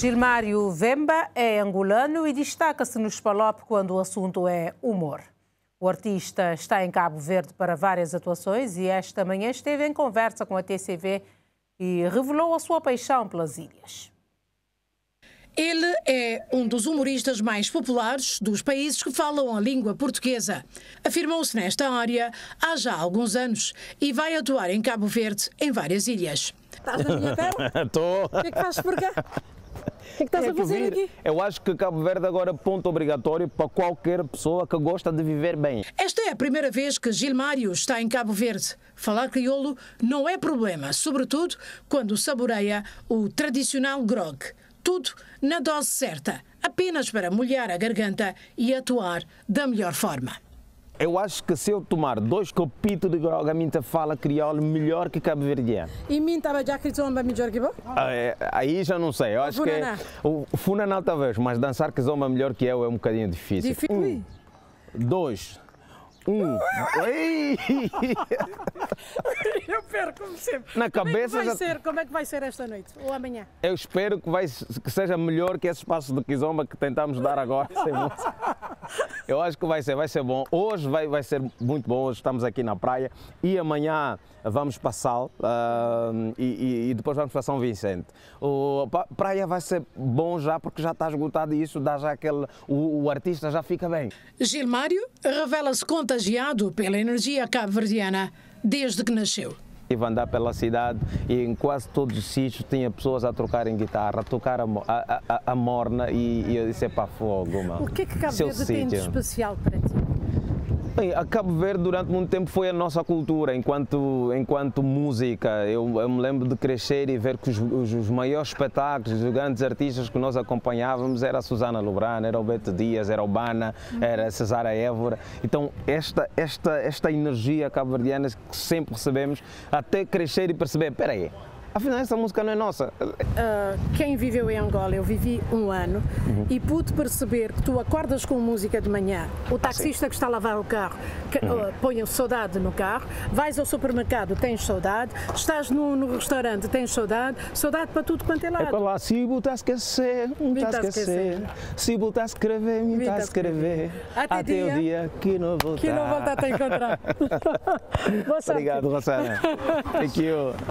Gilmário Vemba é angolano e destaca-se nos Palop quando o assunto é humor. O artista está em Cabo Verde para várias atuações e esta manhã esteve em conversa com a TCV e revelou a sua paixão pelas ilhas. Ele é um dos humoristas mais populares dos países que falam a língua portuguesa. Afirmou-se nesta área há já alguns anos e vai atuar em Cabo Verde em várias ilhas. Estás na minha perna? Estou. O que é que fazes por cá? O que é que estás a fazer aqui? Eu acho que Cabo Verde agora é ponto obrigatório para qualquer pessoa que gosta de viver bem. Esta é a primeira vez que Gilmário está em Cabo Verde. Falar crioulo não é problema, sobretudo quando saboreia o tradicional grog. Tudo na dose certa, apenas para molhar a garganta e atuar da melhor forma. Eu acho que se eu tomar 2 copitos de grog, a minha fala crioulo melhor que cabo-verdiano. E minha estava já kizomba melhor que eu? Aí já não sei, eu acho que o funaná talvez, mas dançar kizomba melhor que eu é um bocadinho difícil. Difícil? 1, 2, 1. Eu perco, como sempre. Na cabeça como é que vai ser esta noite ou amanhã? Eu espero que seja melhor que esse espaço de kizomba que tentamos dar agora. Eu acho que vai ser bom. Hoje vai ser muito bom. Hoje estamos aqui na praia e amanhã vamos para Sal e depois vamos para São Vicente. A praia vai ser bom já porque já está esgotado e isso dá já aquele. O artista já fica bem. Gilmário revela-se contagiado pela energia cabo-verdiana desde que nasceu. Estive a andar pela cidade e em quase todos os sítios tinha pessoas a trocarem guitarra, a tocar a morna e eu disse, pá, fogo, mano. O que é que Cabo Verde tem de especial para ti? Bem, a Cabo Verde durante muito tempo foi a nossa cultura, enquanto música. Eu me lembro de crescer e ver que os maiores espetáculos, os grandes artistas que nós acompanhávamos era a Susana Lobrano, era o Beto Dias, era o Bana, era a Cesária Évora. Então esta energia cabo-verdiana que sempre recebemos, até crescer e perceber, peraí, afinal essa música não é nossa. Quem viveu em Angola, eu vivi um ano e pude perceber que tu acordas com música de manhã, o taxista que está a lavar o carro põe saudade no carro, vais ao supermercado, tens saudade, estás no restaurante, tens saudade para tudo quanto é lado. É para lá, se botar a esquecer, me está a esquecer, se botar a escrever, me está a escrever, até o dia que não voltar. Que não voltar a te encontrar. Obrigado, Susana. Thank you.